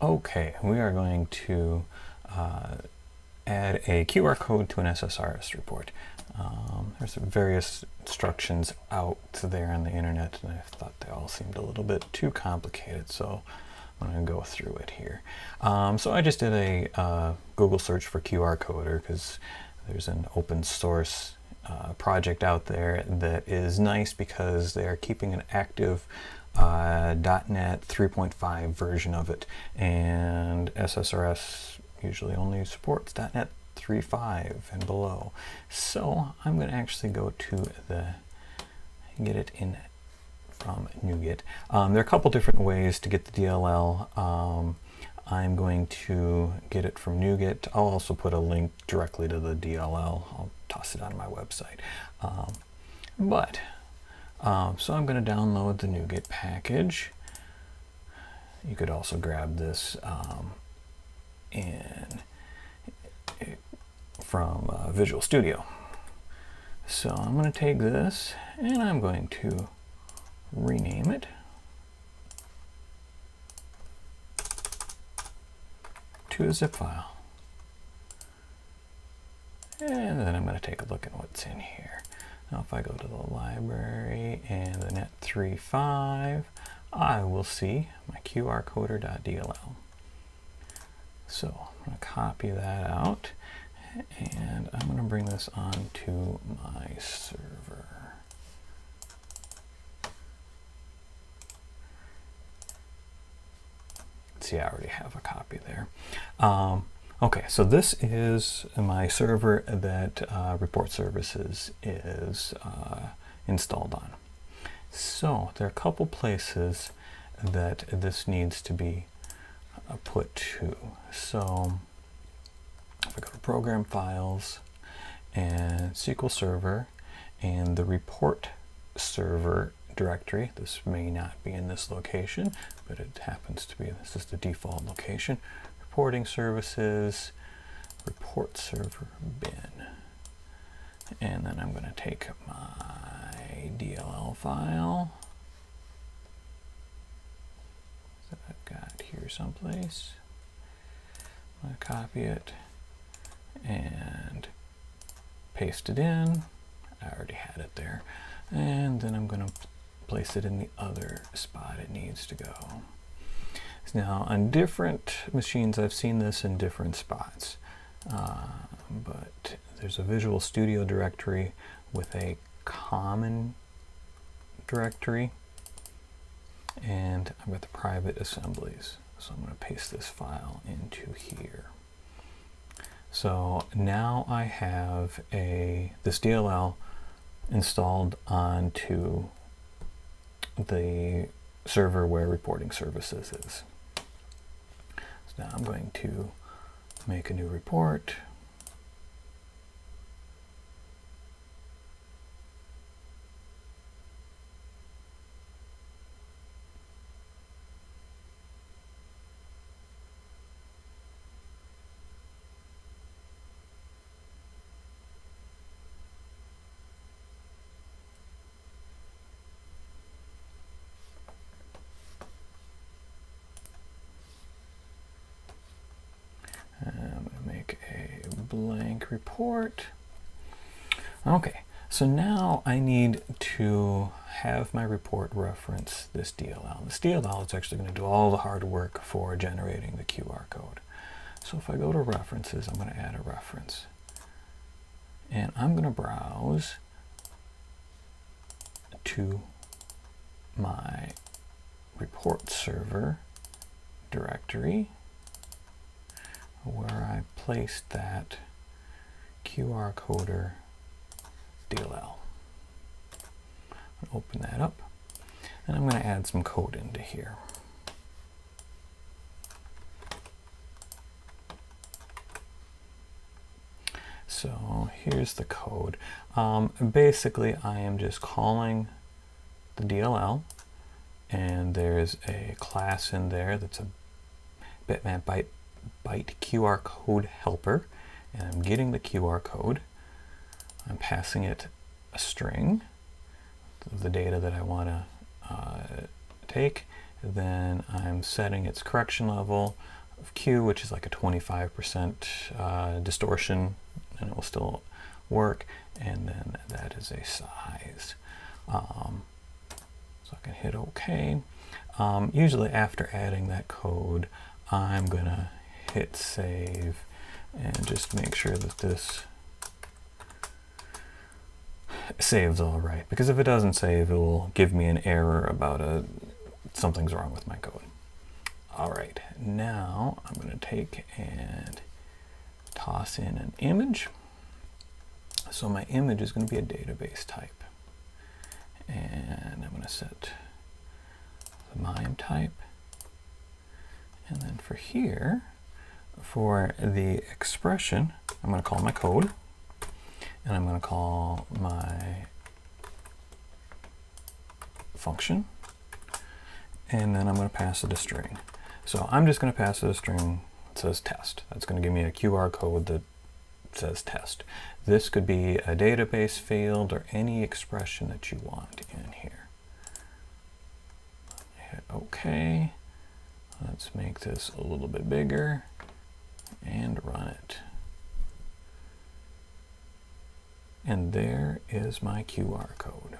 Okay, we are going to add a QR code to an SSRS report. There's various instructions out there on the internet, and I thought they all seemed a little bit too complicated, so I'm going to go through it here. So I just did a Google search for QRCoder because there's an open source project out there that is nice because they are keeping an active .NET 3.5 version of it, and SSRS usually only supports .NET 3.5 and below. So I'm going to actually go to the get it in from NuGet. There are a couple different ways to get the DLL. I'm going to get it from NuGet. I'll also put a link directly to the DLL. I'll toss it on my website. So I'm going to download the NuGet package. You could also grab this from Visual Studio. So I'm going to take this and I'm going to rename it to a zip file. And then I'm going to take a look at what's in here. Now if I go to the library and the .NET 3.5, I will see my QRCoder.dll. So I'm going to copy that out and I'm going to bring this onto my server. See, I already have a copy there. Okay, so this is my server that Report Services is installed on. So there are a couple places that this needs to be put to. So if I go to Program Files and SQL Server and the Report Server directory, this may not be in this location, but it happens to be, this is the default location. Reporting Services, Report Server bin. And then I'm going to take my DLL file that I've got here someplace. I'm going to copy it and paste it in. I already had it there. And then I'm going to place it in the other spot it needs to go. Now, on different machines, I've seen this in different spots, but there's a Visual Studio directory with a common directory, and I've got the private assemblies. So I'm going to paste this file into here. So now I have this DLL installed onto the server where Reporting Services is. Now I'm going to make a new report. Blank report. Okay, so now I need to have my report reference this DLL. This DLL is actually going to do all the hard work for generating the QR code. So if I go to references, I'm going to add a reference. And I'm going to browse to my report server directory where I placed that QRCoder DLL. Open that up, and I'm going to add some code into here. So here's the code. Basically, I am just calling the DLL, and there's a class in there that's a bitmap byte QR code helper, and I'm getting the QR code. I'm passing it a string of the data that I want to take, Then I'm setting its correction level of Q, which is like a 25% distortion, and it will still work. And then that is a size. So I can hit OK. Usually after adding that code, I'm gonna hit save and just make sure that this saves all right, because if it doesn't save, it will give me an error about something's wrong with my code. All right, now I'm gonna take and toss in an image. So my image is gonna be a database type, and I'm gonna set the MIME type. And then for here, for the expression, I'm going to call my code, and I'm going to call my function, and then I'm going to pass it a string. So I'm just going to pass it a string that says test. That's going to give me a QR code that says test. This could be a database field or any expression that you want in here. Hit OK. Let's make this a little bit bigger and run it. And there is my QR code.